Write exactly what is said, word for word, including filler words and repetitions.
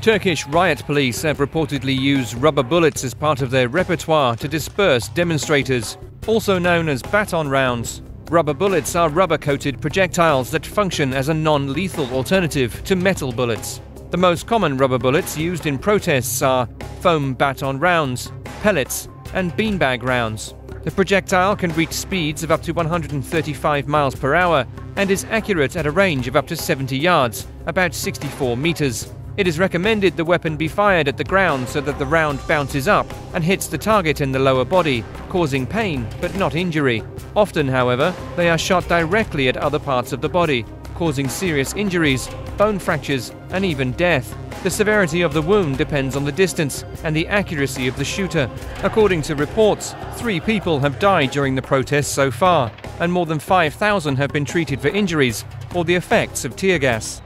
Turkish riot police have reportedly used rubber bullets as part of their repertoire to disperse demonstrators, also known as baton rounds. Rubber bullets are rubber-coated projectiles that function as a non-lethal alternative to metal bullets. The most common rubber bullets used in protests are foam baton rounds, pellets, and beanbag rounds. The projectile can reach speeds of up to one hundred thirty-five miles per hour and is accurate at a range of up to seventy yards, about sixty-four meters. It is recommended the weapon be fired at the ground so that the round bounces up and hits the target in the lower body, causing pain but not injury. Often, however, they are shot directly at other parts of the body, causing serious injuries, bone fractures, and even death. The severity of the wound depends on the distance and the accuracy of the shooter. According to reports, three people have died during the protests so far, and more than five thousand have been treated for injuries or the effects of tear gas.